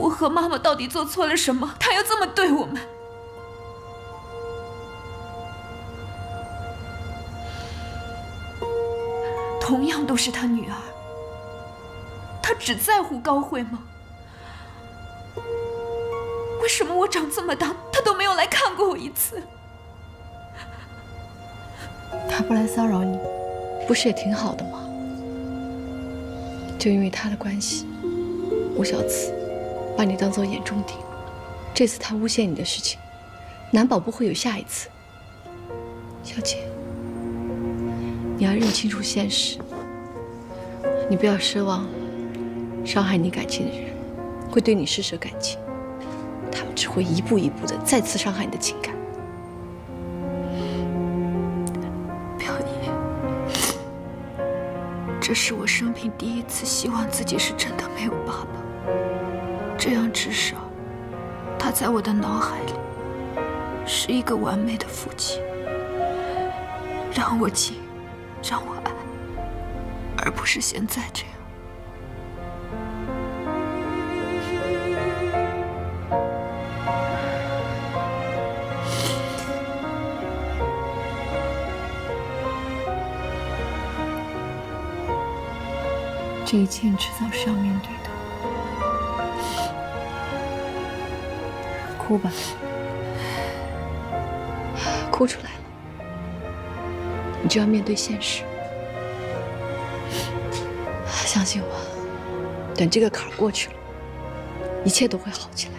我和妈妈到底做错了什么？她要这么对我们？同样都是她女儿，她只在乎高慧吗？为什么我长这么大，她都没有来看过我一次？她不来骚扰你，不是也挺好的吗？就因为她的关系，吴小慈。 把你当做眼中钉，这次他诬陷你的事情，难保不会有下一次。小姐，你要认清楚现实，你不要奢望伤害你感情的人会对你施舍感情，他们只会一步一步的再次伤害你的情感。表姨，这是我生平第一次希望自己是真的没有爸爸。 这样至少，他在我的脑海里是一个完美的父亲，让我亲，让我爱，而不是现在这样。这一切迟早是要面对的。 哭吧，哭出来了，你就要面对现实。相信我，等这个坎儿过去了，一切都会好起来的。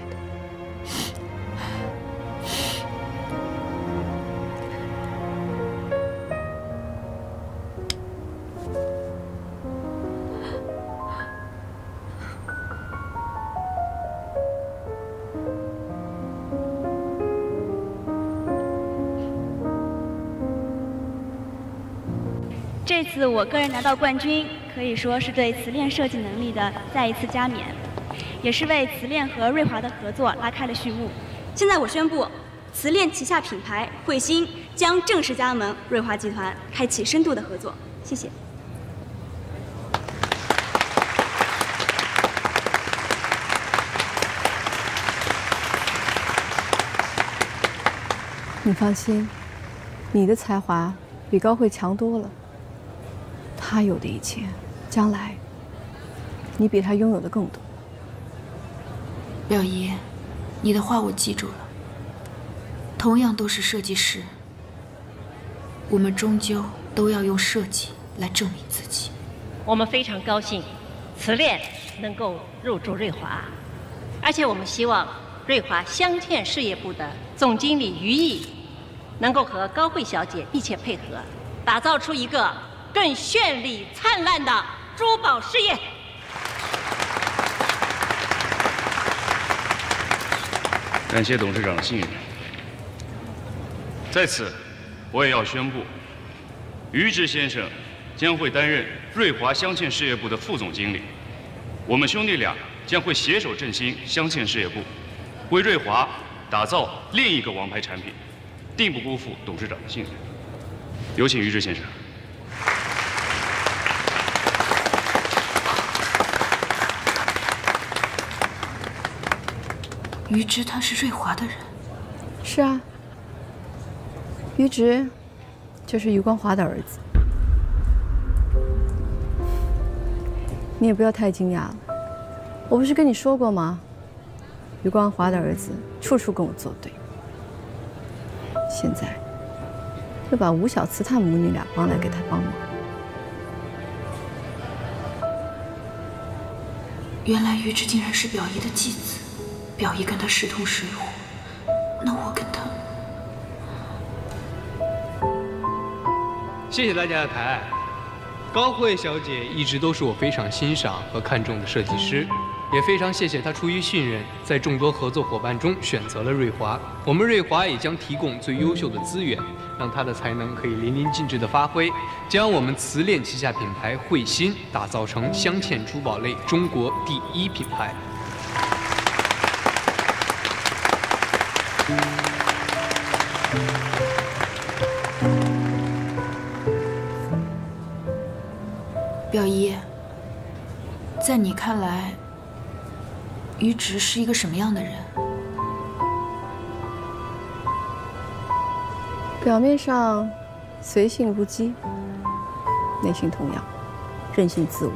这次我个人拿到冠军，可以说是对瓷链设计能力的再一次加冕，也是为瓷链和瑞华的合作拉开了序幕。现在我宣布，瓷链旗下品牌慧芯将正式加盟瑞华集团，开启深度的合作。谢谢。你放心，你的才华比高慧强多了。 他有的一切，将来你比他拥有的更多。表姨，你的话我记住了。同样都是设计师，我们终究都要用设计来证明自己。我们非常高兴，瓷链能够入驻瑞华，而且我们希望瑞华镶嵌事业部的总经理于毅能够和高慧小姐密切配合，打造出一个。 更绚丽灿烂的珠宝事业。感谢董事长的信任。在此，我也要宣布，于志先生将会担任瑞华镶嵌事业部的副总经理。我们兄弟俩将会携手振兴镶嵌事业部，为瑞华打造另一个王牌产品，定不辜负董事长的信任。有请于志先生。 于直他是瑞华的人，是啊，于直就是于光华的儿子。你也不要太惊讶了，我不是跟你说过吗？于光华的儿子处处跟我作对，现在又把吴小慈他母女俩帮来给他帮忙。原来于直竟然是表姨的继子。 表姨跟他势同水火，那我跟他……谢谢大家的抬爱。高慧小姐一直都是我非常欣赏和看重的设计师，也非常谢谢她出于信任，在众多合作伙伴中选择了瑞华。我们瑞华也将提供最优秀的资源，让她的才能可以淋漓尽致的发挥，将我们瓷链旗下品牌慧芯打造成镶嵌珠宝类中国第一品牌。 表姨，在你看来，于植是一个什么样的人？表面上随性如鸡，内心同样任性自我。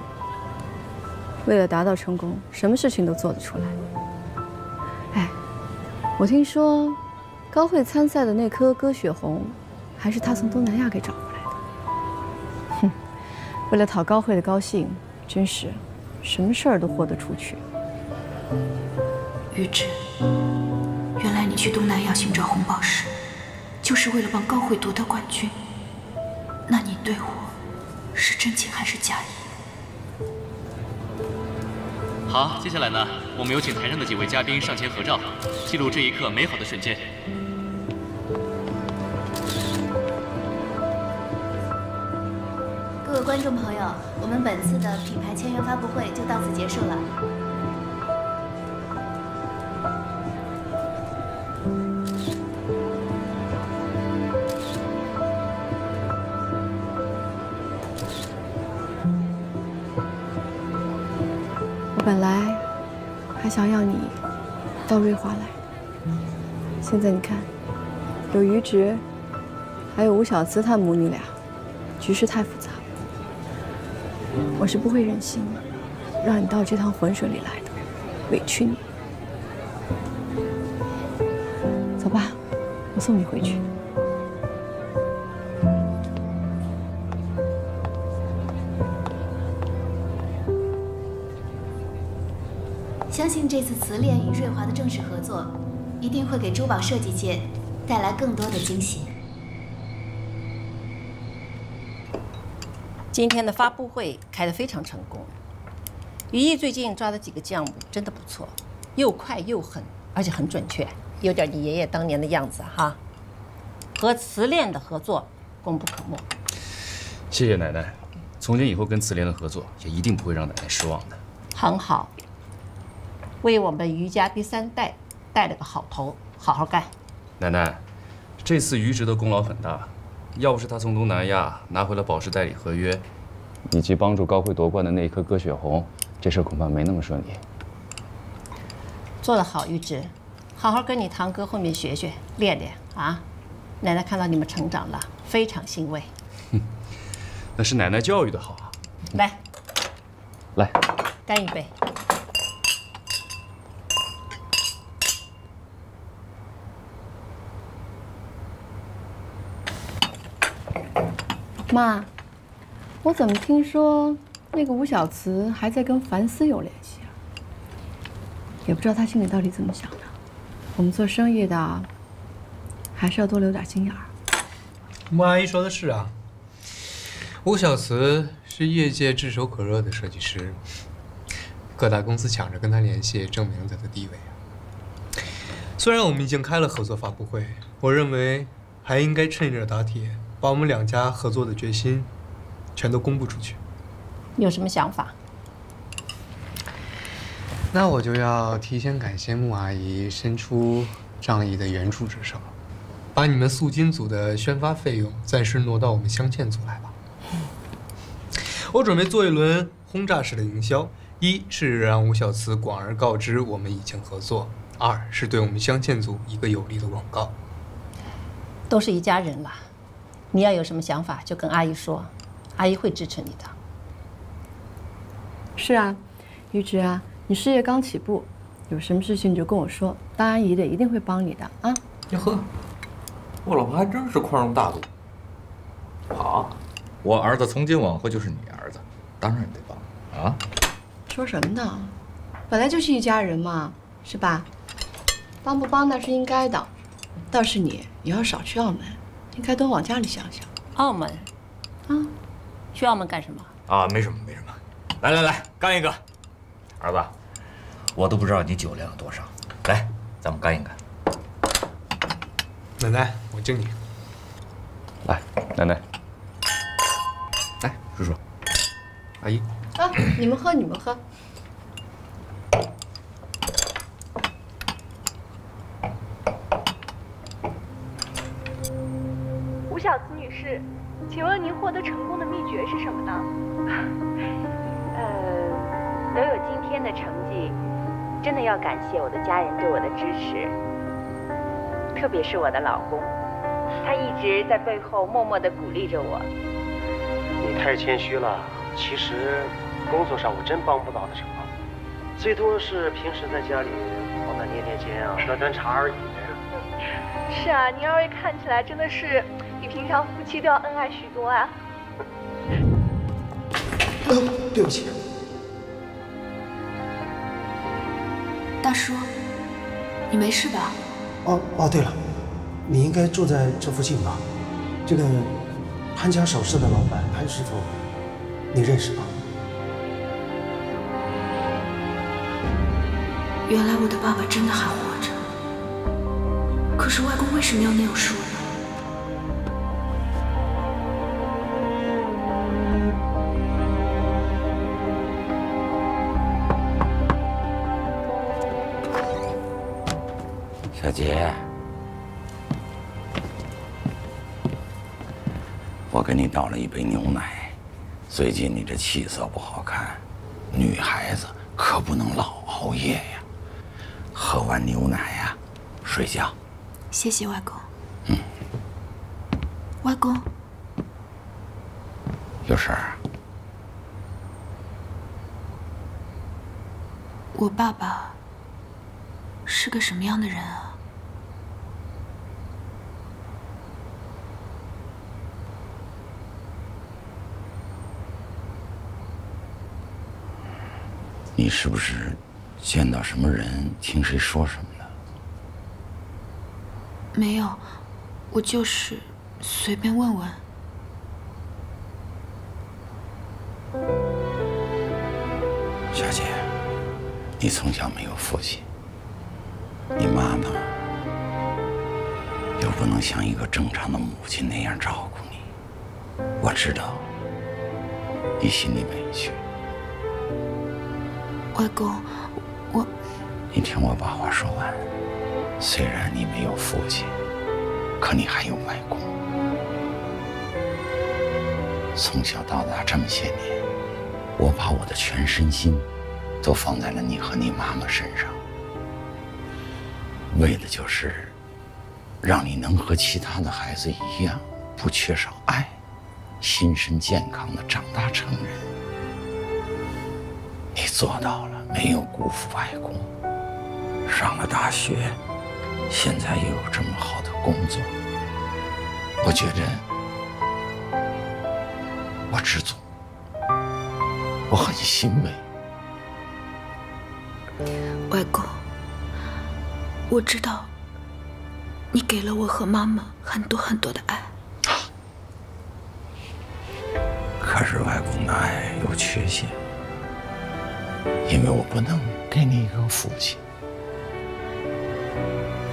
为了达到成功，什么事情都做得出来。哎，我听说高慧参赛的那颗鸽血红，还是他从东南亚给找回来的。哼，为了讨高慧的高兴，真是什么事儿都豁得出去。 于植，原来你去东南亚寻找红宝石，就是为了帮高慧夺得冠军。那你对我是真情还是假意？好，接下来呢，我们有请台上的几位嘉宾上前合照，记录这一刻美好的瞬间。各位观众朋友，我们本次的品牌签约发布会就到此结束了。 本来还想要你到瑞华来，现在你看，有于植，还有吴小姿他母女俩，局势太复杂了。我是不会忍心让你到这趟浑水里来的，委屈你。走吧，我送你回去。 相信这次瓷恋与瑞华的正式合作，一定会给珠宝设计界带来更多的惊喜。今天的发布会开得非常成功，于毅最近抓的几个项目真的不错，又快又狠，而且很准确，有点你爷爷当年的样子哈。和瓷恋的合作功不可没。谢谢奶奶，从今以后跟瓷恋的合作也一定不会让奶奶失望的。很好。 为我们于家第三代带了个好头，好好干。奶奶，这次于植的功劳很大，要不是他从东南亚拿回了宝石代理合约，以及帮助高慧夺冠的那一颗鸽血红，这事恐怕没那么顺利。做得好，于植，好好跟你堂哥后面学学，练练啊！奶奶看到你们成长了，非常欣慰。哼，那是奶奶教育的好啊！来，来，干一杯。 妈，我怎么听说那个吴小慈还在跟樊思有联系啊？也不知道他心里到底怎么想的。我们做生意的还是要多留点心眼儿。穆阿姨说的是啊，吴小慈是业界炙手可热的设计师，各大公司抢着跟他联系，证明了他的地位啊。虽然我们已经开了合作发布会，我认为还应该趁热打铁。 把我们两家合作的决心，全都公布出去。你有什么想法？那我就要提前感谢穆阿姨伸出仗义的援助之手，把你们素金组的宣发费用暂时挪到我们镶嵌组来吧。我准备做一轮轰炸式的营销：一是让吴小慈广而告之我们已经合作；二是对我们镶嵌组一个有力的广告。都是一家人了。 你要有什么想法，就跟阿姨说，阿姨会支持你的。是啊，于植啊，你事业刚起步，有什么事情你就跟我说，当阿姨的一定会帮你的啊。哟呵，我老婆还真是宽容大度。好，我儿子从今往后就是你儿子，当然得帮啊。说什么呢？本来就是一家人嘛，是吧？帮不帮那是应该的，倒是你也要少去澳门。 应该多往家里想想。澳门，啊，去澳门干什么？啊，没什么，没什么。来来来，干一个！儿子，我都不知道你酒量有多少，来，咱们干一干。奶奶，我敬你。来，奶奶，来，叔叔，阿姨。啊，你们喝，你们喝。小慈女士，请问您获得成功的秘诀是什么呢？能有今天的成绩，真的要感谢我的家人对我的支持，特别是我的老公，他一直在背后默默地鼓励着我。你太谦虚了，其实工作上我真帮不到的什么，最多是平时在家里帮他捏捏肩啊，端端茶而已。是啊，您二位看起来真的是比平常夫妻都要恩爱许多啊。对不起。 大叔，你没事吧？哦，对了，你应该住在这附近吧？这个潘家首饰的老板潘师傅，你认识吧？原来我的爸爸真的还活着，可是外公为什么要那样说呢？ 小杰，我给你倒了一杯牛奶。最近你这气色不好看，女孩子可不能老熬夜呀。喝完牛奶呀，睡觉。谢谢外公。嗯。外公，有事儿？我爸爸是个什么样的人啊？ 你是不是见到什么人、听谁说什么的？没有，我就是随便问问。小姐，你从小没有父亲，你妈妈又不能像一个正常的母亲那样照顾你，我知道你心里委屈。 外公，我……你听我把话说完。虽然你没有父亲，可你还有外公。从小到大这么些年，我把我的全身心都放在了你和你妈妈身上，为的就是让你能和其他的孩子一样，不缺少爱，心身健康的长大成人。 你做到了，没有辜负外公。上了大学，现在又有这么好的工作，我觉着我知足，我很欣慰。外公，我知道你给了我和妈妈很多很多的爱。可是外公的爱有缺陷。 因为我不能给你一个父亲，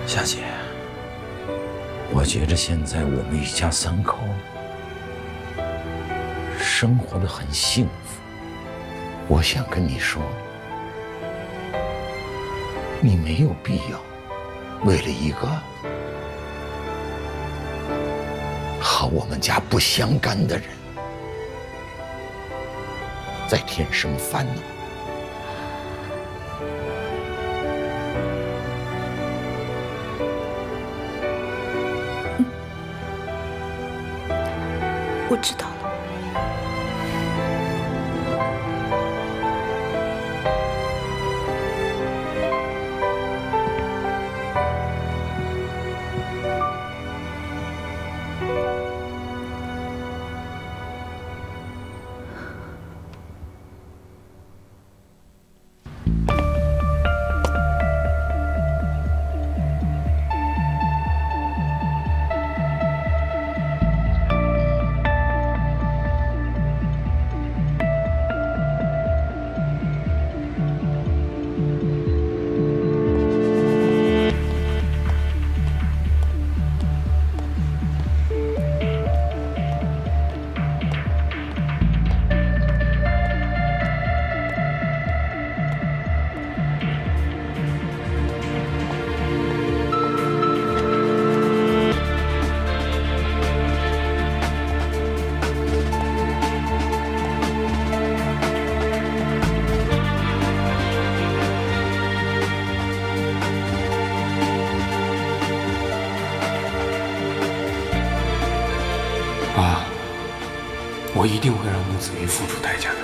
夏姐，我觉着现在我们一家三口生活得很幸福。我想跟你说，你没有必要为了一个和我们家不相干的人在添什么烦恼。 我知道了。我一定会让穆子瑜付出代价的。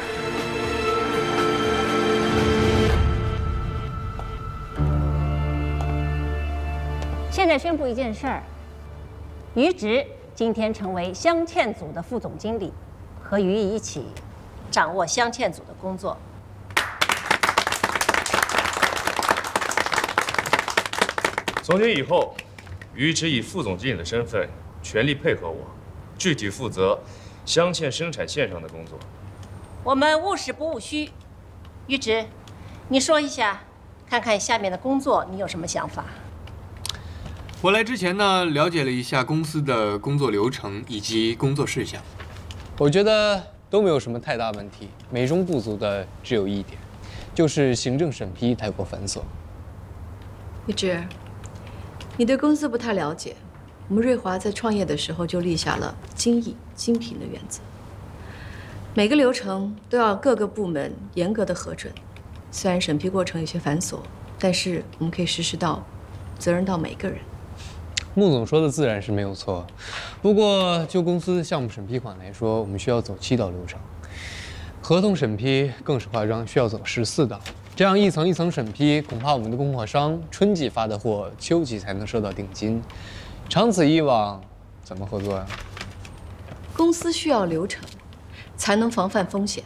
现在宣布一件事儿：于直今天成为镶嵌组的副总经理，和于毅一起掌握镶嵌组的工作。从今以后，于直以副总经理的身份全力配合我，具体负责镶嵌生产线上的工作。我们务实不务虚。于直，你说一下，看看下面的工作你有什么想法？ 我来之前呢，了解了一下公司的工作流程以及工作事项，我觉得都没有什么太大问题。美中不足的只有一点，就是行政审批太过繁琐。于直，你对公司不太了解。我们瑞华在创业的时候就立下了精益精品的原则，每个流程都要各个部门严格的核准。虽然审批过程有些繁琐，但是我们可以实施到责任到每个人。 穆总说的自然是没有错，不过就公司项目审批款来说，我们需要走7道流程，合同审批更是夸张，需要走14道。这样一层一层审批，恐怕我们的供货商春季发的货，秋季才能收到定金。长此以往，怎么合作呀？公司需要流程，才能防范风险。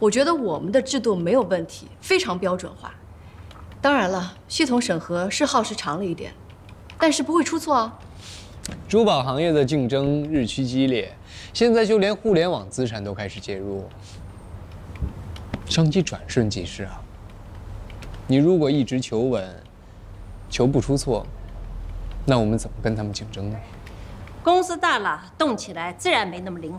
我觉得我们的制度没有问题，非常标准化。当然了，系统审核是耗时长了一点。 但是不会出错啊！珠宝行业的竞争日趋激烈，现在就连互联网资产都开始介入，商机转瞬即逝啊！你如果一直求稳，求不出错，那我们怎么跟他们竞争呢？公司大了，动起来自然没那么灵活。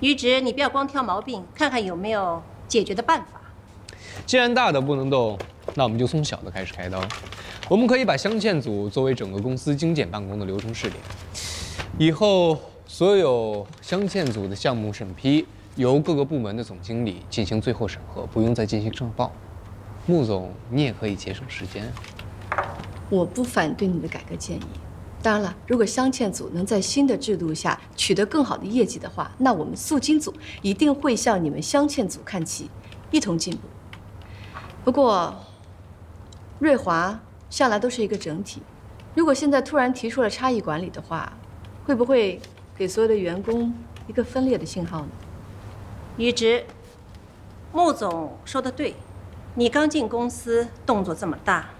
于直，你不要光挑毛病，看看有没有解决的办法。既然大的不能动，那我们就从小的开始开刀。 我们可以把镶嵌组作为整个公司精简办公的流程试点，以后所有镶嵌组的项目审批由各个部门的总经理进行最后审核，不用再进行上报。穆总，你也可以节省时间。我不反对你的改革建议，当然了，如果镶嵌组能在新的制度下取得更好的业绩的话，那我们塑金组一定会向你们镶嵌组看齐，一同进步。不过，瑞华。 向来都是一个整体，如果现在突然提出了差异管理的话，会不会给所有的员工一个分裂的信号呢？于直，穆总说的对，你刚进公司动作这么大，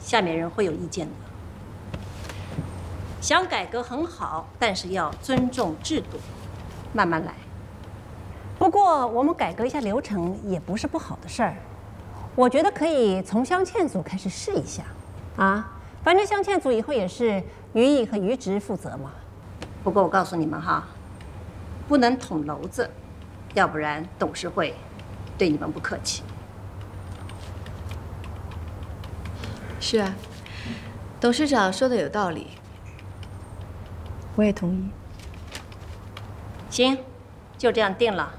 下面人会有意见的。想改革很好，但是要尊重制度，慢慢来。不过我们改革一下流程也不是不好的事儿。 我觉得可以从镶嵌组开始试一下，啊，反正镶嵌组以后也是于毅和于直负责嘛。不过我告诉你们哈，不能捅娄子，要不然董事会对你们不客气。是啊，董事长说的有道理，我也同意。行，就这样定了。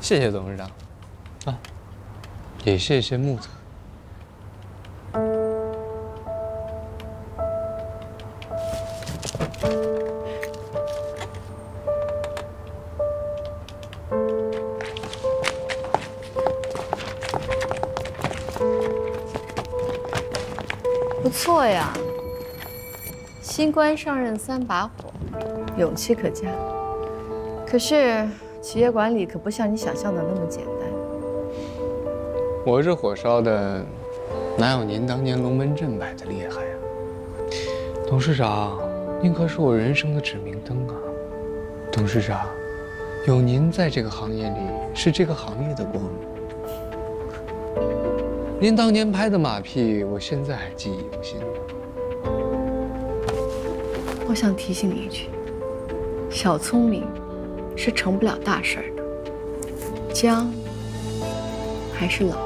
谢谢董事长，啊。 也谢谢穆总。不错呀，新官上任3把火，勇气可嘉。可是企业管理可不像你想象的那么简单。 我这火烧的，哪有您当年龙门阵摆的厉害啊？董事长，您可是我人生的指明灯啊！董事长，有您在这个行业里，是这个行业的光明。您当年拍的马屁，我现在还记忆犹新。我想提醒你一句，小聪明是成不了大事儿的，姜还是冷。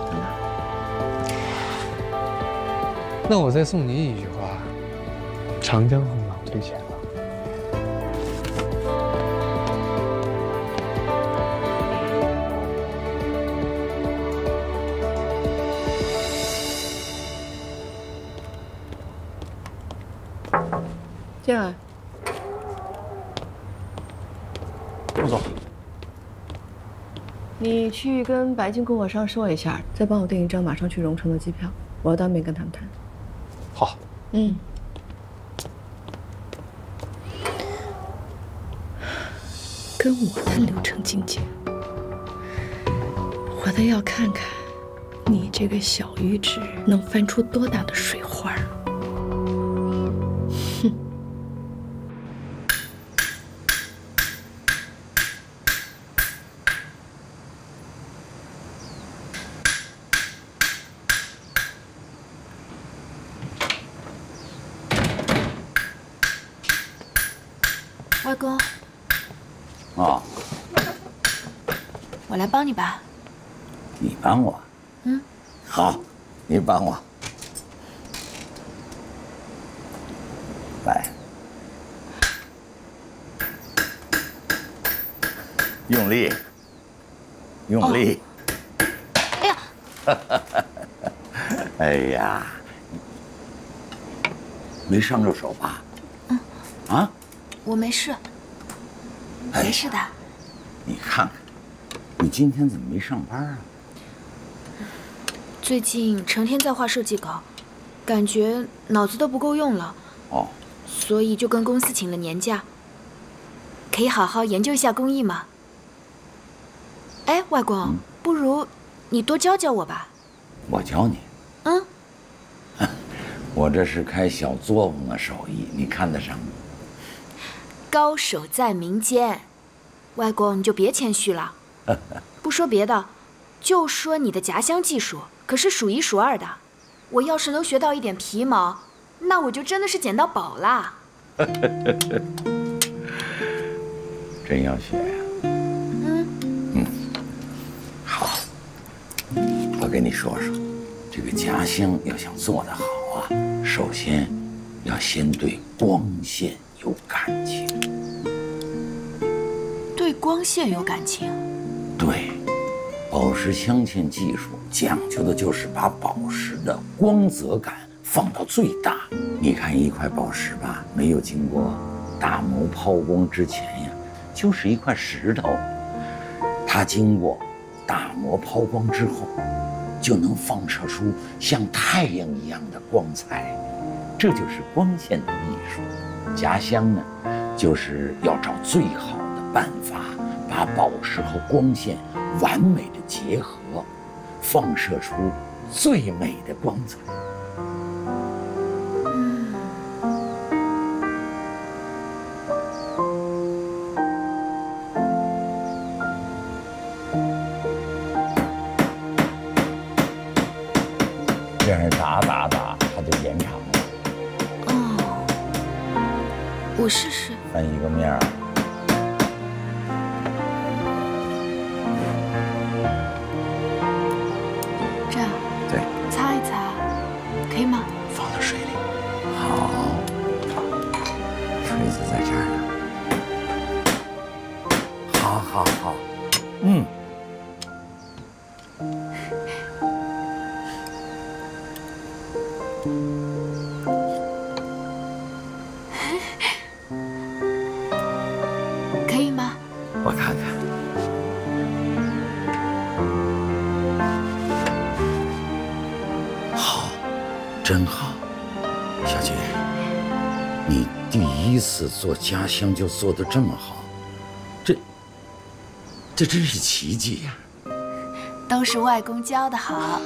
那我再送您一句话：“长江后浪推前浪。”静儿，你去跟白金供货商说一下，再帮我订一张马上去荣城的机票，我要当面跟他们谈。好。嗯。跟我谈流程精简，我倒要看看你这个小鱼侄能翻出多大的水花。 外公，哦，我来帮你吧。你帮我？嗯，好，你帮我。来，用力，用力。哎呀！哎呀，没伤着手吧？嗯。啊？ 我没事，没事的。你看看，你今天怎么没上班啊？最近成天在画设计稿，感觉脑子都不够用了。哦，所以就跟公司请了年假，可以好好研究一下工艺嘛。哎，外公，不如你多教教我吧。我教你。嗯。我这是开小作坊的手艺，你看得上吗？ 高手在民间，外公你就别谦虚了。不说别的，就说你的夹香技术可是数一数二的。我要是能学到一点皮毛，那我就真的是捡到宝啦。真要学呀？嗯嗯，好。我跟你说说，这个夹香要想做得好啊，首先要先对光线。 有感情，对光线有感情。对，宝石镶嵌技术讲究的就是把宝石的光泽感放到最大。你看一块宝石吧，没有经过打磨抛光之前呀，就是一块石头。它经过打磨抛光之后，就能放射出像太阳一样的光彩。这就是光线的艺术。 夹香呢，就是要找最好的办法，把宝石和光线完美的结合，放射出最美的光彩。这样打打打，它就延长了。 我试试，翻一个面儿。这样。对。擦一擦，可以吗？放到水里。好。锤子在这儿呢。好，好，好。嗯。真好，小姐，你第一次做家乡就做得这么好，这真是奇迹呀！都是外公教的好。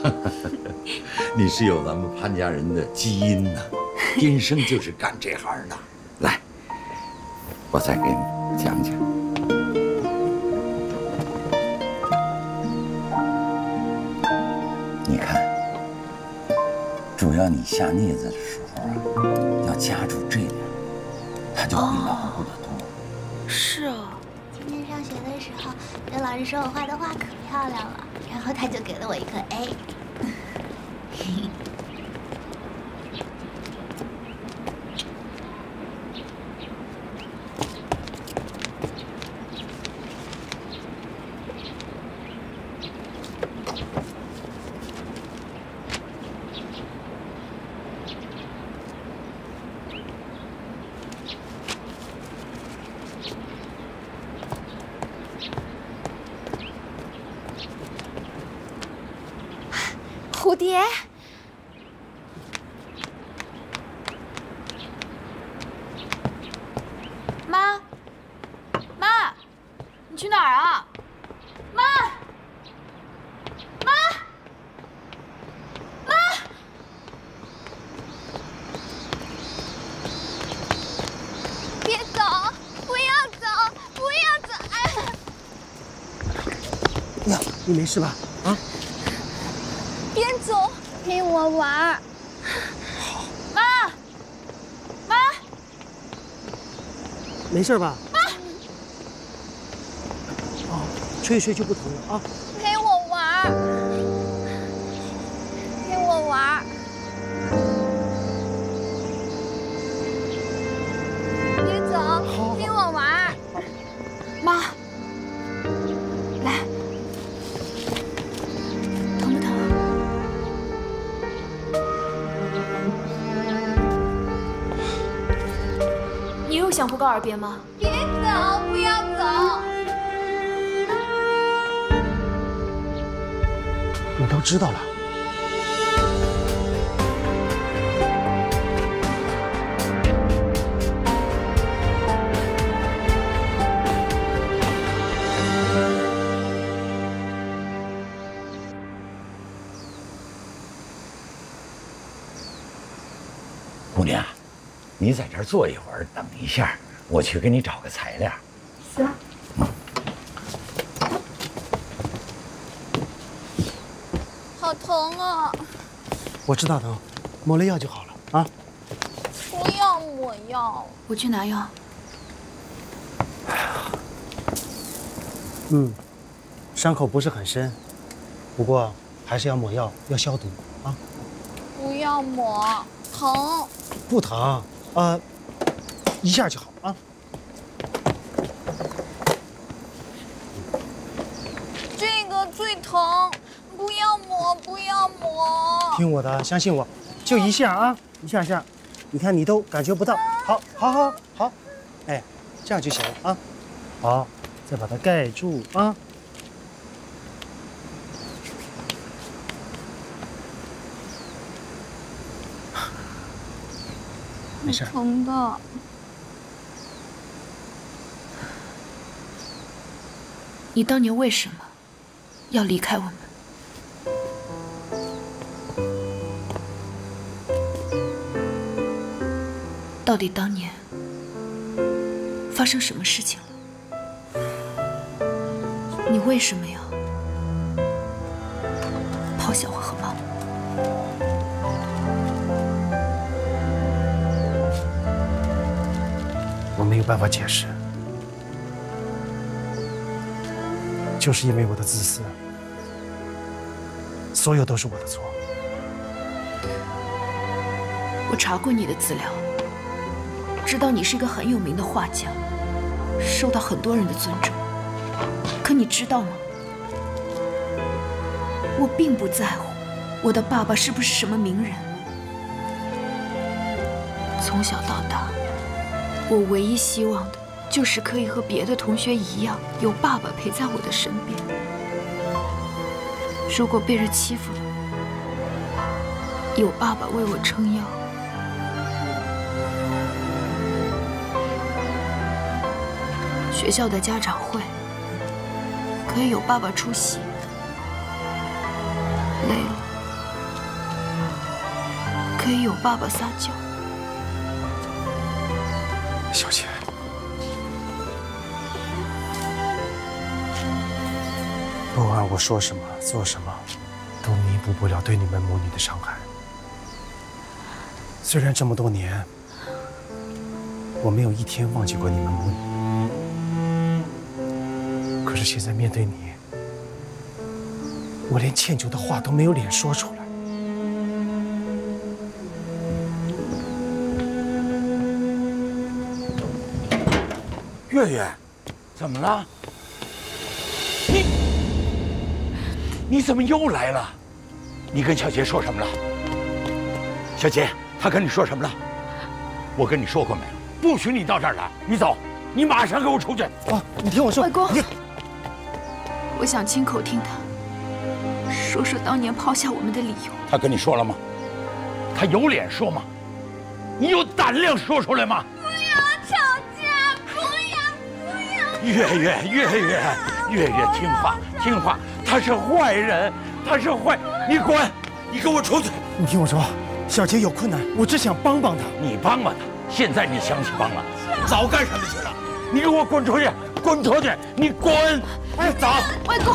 你是有咱们潘家人的基因呐，天生就是干这行的。来，我再给你讲讲。 主要你下镊子的时候啊，要夹住这点，它就会牢固得多。是啊。今天上学的时候，刘老师说我画的画可漂亮了，然后他就给了我一个 A。蝴蝶。 妈，妈，你去哪儿啊？妈，妈，妈！别走，不要走，不要走！哎呀，你没事吧？啊？别走，陪我玩儿。 没事吧？妈，哦，吹一吹就不疼了啊！陪我玩儿，陪我玩儿，别走，陪我玩儿。妈，来，疼不疼？你又想不告耳边吗？ 我都知道了。姑娘，你在这儿坐一会儿，等一下，我去给你找个材料。行。 好疼啊！我知道疼，抹了药就好了啊！不要抹药，我去拿药。嗯，伤口不是很深，不过还是要抹药，要消毒啊！不要抹，疼。不疼，一下就好啊！这个最疼。 不要抹，不要抹！听我的，相信我，就一下啊，一下下，你看你都感觉不到，好，好，好，好，哎，这样就行了啊。好，再把它盖住啊。没事，疼的。你当年为什么要离开我们？ 到底当年发生什么事情了？你为什么要抛下我和妈妈？我没有办法解释，就是因为我的自私，所有都是我的错。我查过你的资料。 知道你是一个很有名的画家，受到很多人的尊重。可你知道吗？我并不在乎我的爸爸是不是什么名人。从小到大，我唯一希望的就是可以和别的同学一样，有爸爸陪在我的身边。如果被人欺负了，有爸爸为我撑腰。 学校的家长会可以有爸爸出席，累了可以有爸爸撒娇。小姐，不管我说什么做什么，都弥补不了对你们母女的伤害。虽然这么多年，我没有一天忘记过你们母女。 可是现在面对你，我连歉疚的话都没有脸说出来。月月，怎么了？你怎么又来了？你跟小杰说什么了？小杰，他跟你说什么了？我跟你说过没有？不许你到这儿来！你走，你马上给我出去！啊，你听我说，外公。 我想亲口听他说说当年抛下我们的理由。他跟你说了吗？他有脸说吗？你有胆量说出来吗？不要吵架，不要！月月，听话，听话！他是坏人，他是坏！你滚！你给我出去！你听我说，小杰有困难，我只想帮帮他。你帮帮他，现在你想起帮了，早干什么去了？你给我滚出去！滚出去！你滚！哎，走！外公。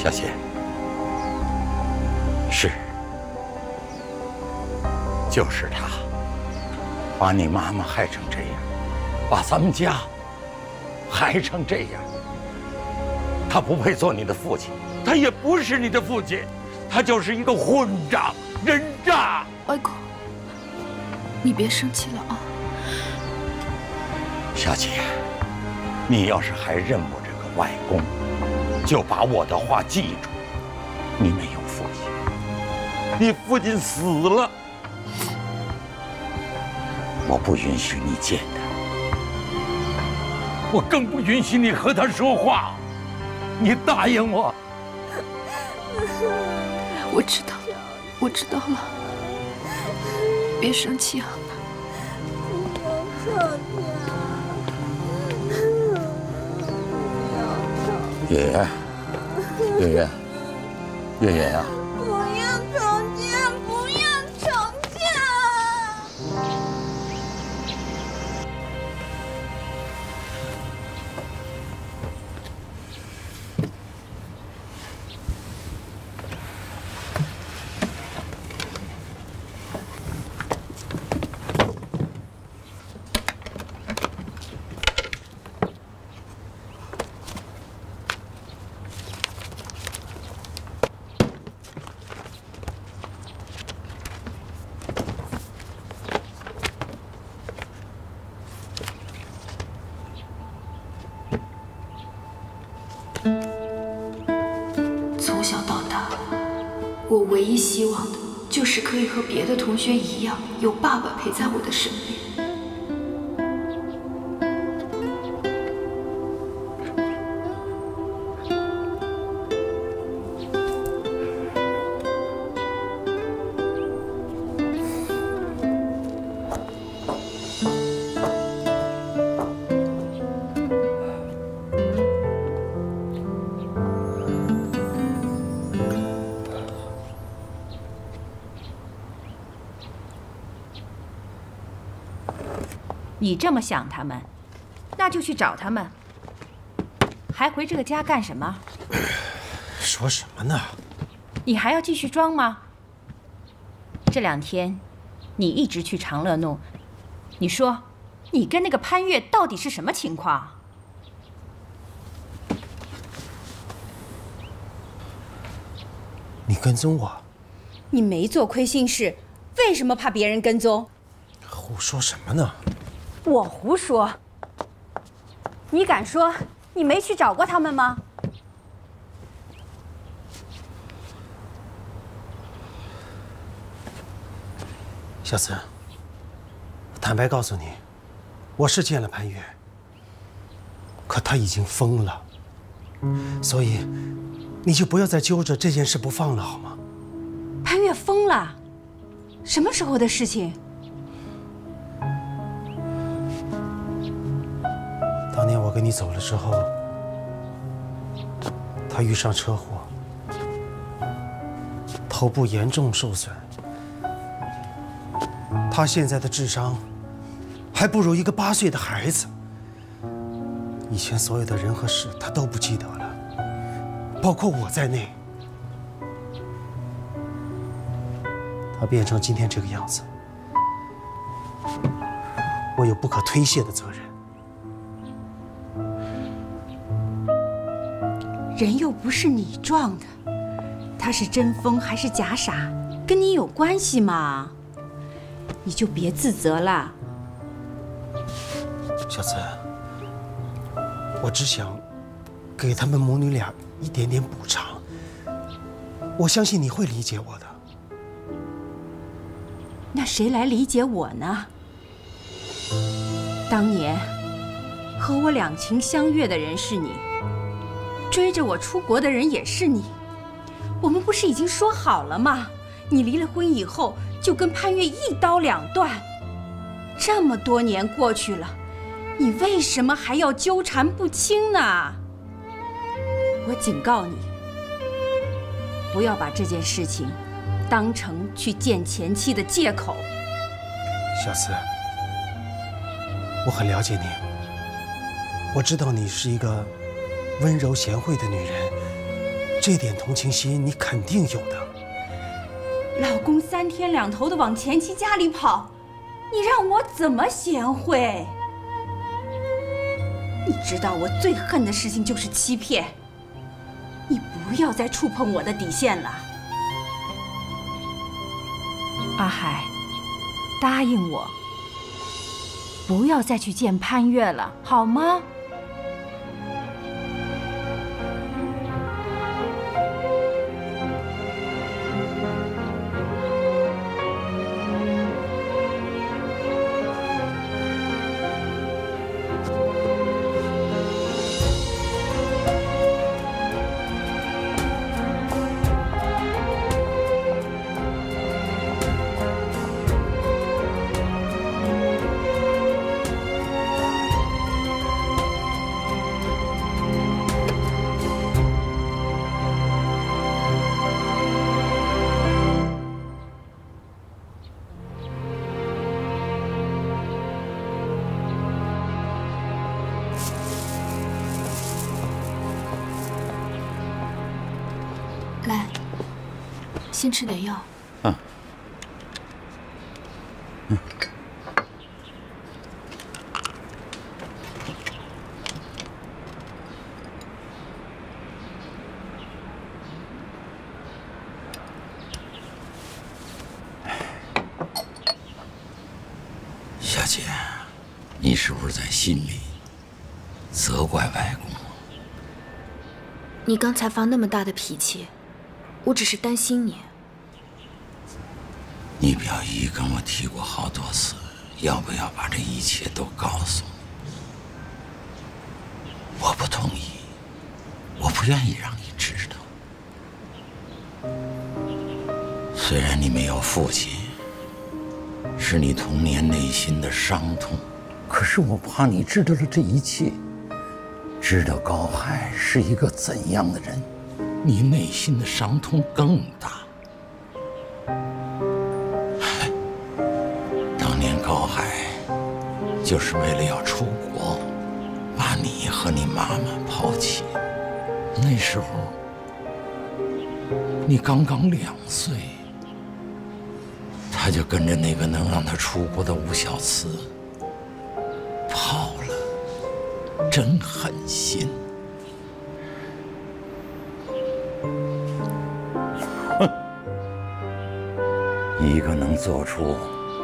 小姐，是，就是他，把你妈妈害成这样，把咱们家害成这样。他不配做你的父亲，他也不是你的父亲，他就是一个混账、人渣。外公，你别生气了啊。小姐，你要是还认我这个外公。 就把我的话记住，你没有父亲，你父亲死了，我不允许你见他，我更不允许你和他说话，你答应我。我知道，我知道了，别生气啊。不要吵架。 月月啊！不要吵架，不要吵架！希望的就是可以和别的同学一样，有爸爸陪在我的身边。你这么想他们，那就去找他们。还回这个家干什么？说什么呢？你还要继续装吗？这两天，你一直去长乐弄，你说你跟那个潘越到底是什么情况？你跟踪我？你没做亏心事，为什么怕别人跟踪？胡说什么呢？ 我胡说！你敢说你没去找过他们吗？小慈，坦白告诉你，我是见了潘越，可他已经疯了，所以你就不要再揪着这件事不放了，好吗？潘越疯了？什么时候的事情？ 当年我跟你走了之后，他遇上车祸，头部严重受损。他现在的智商还不如一个8岁的孩子。以前所有的人和事他都不记得了，包括我在内。他变成今天这个样子，我有不可推卸的责任。 人又不是你撞的，他是真疯还是假傻，跟你有关系吗？你就别自责了。小慈，我只想给他们母女俩一点点补偿，我相信你会理解我的。那谁来理解我呢？当年和我两情相悦的人是你，追着我出国的人也是你。我们不是已经说好了吗？你离了婚以后就跟潘越一刀两断。这么多年过去了，你为什么还要纠缠不清呢？我警告你，不要把这件事情当成去见前妻的借口。小四，我很了解你，我知道你是一个温柔贤惠的女人，这点同情心你肯定有的。老公三天两头的往前妻家里跑，你让我怎么贤惠？你知道我最恨的事情就是欺骗，你不要再触碰我的底线了。阿海，答应我，不要再去见潘越了，好吗？先吃点药。小姐，你是不是在心里责怪外公？你刚才发那么大的脾气，我只是担心你。你表姨跟我提过好多次，要不要把这一切都告诉我？我不同意，我不愿意让你知道。虽然你没有父亲，是你童年内心的伤痛，可是我怕你知道了这一切，知道高海是一个怎样的人，你内心的伤痛更大。高海就是为了要出国，把你和你妈妈抛弃。那时候你刚刚2岁，他就跟着那个能让他出国的吴小慈跑了，真狠心。哼，一个能做出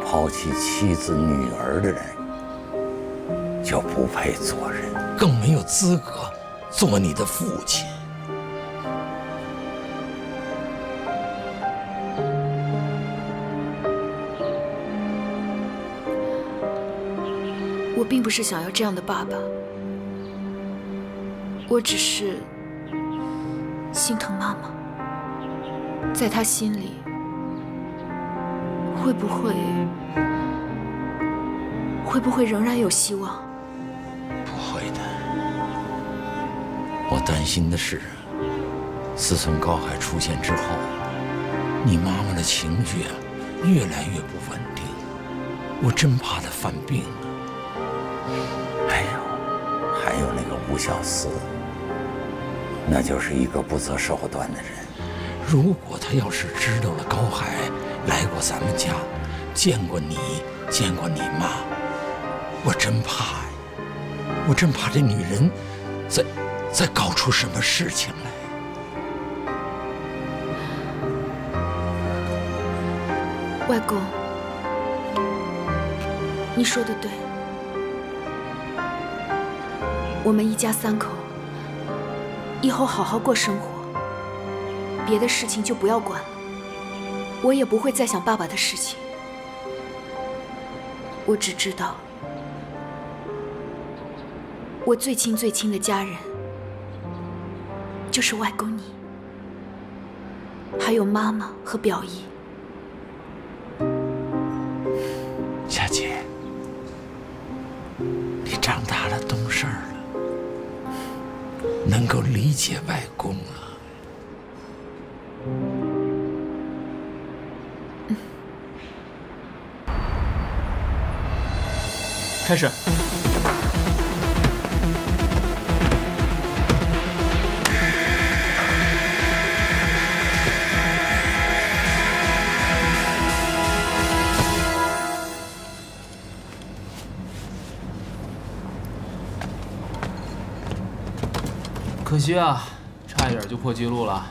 抛弃妻子女儿的人，就不配做人，更没有资格做你的父亲。我并不是想要这样的爸爸，我只是心疼妈妈，在她心里。会不会仍然有希望？不会的。我担心的是，自从高海出现之后，你妈妈的情绪越来越不稳定，我真怕她犯病了。还有那个吴小四，那就是一个不择手段的人。如果他要是知道了高海来过咱们家，见过你，见过你妈，我真怕呀！我真怕这女人再搞出什么事情来。外公，你说的对，我们一家3口以后好好过生活，别的事情就不要管了。我也不会再想爸爸的事情，我只知道，我最亲最亲的家人，就是外公你，还有妈妈和表姨。夏姐，你长大了，懂事了，能够理解外公啊。 开始。可惜啊，差一点就破纪录了。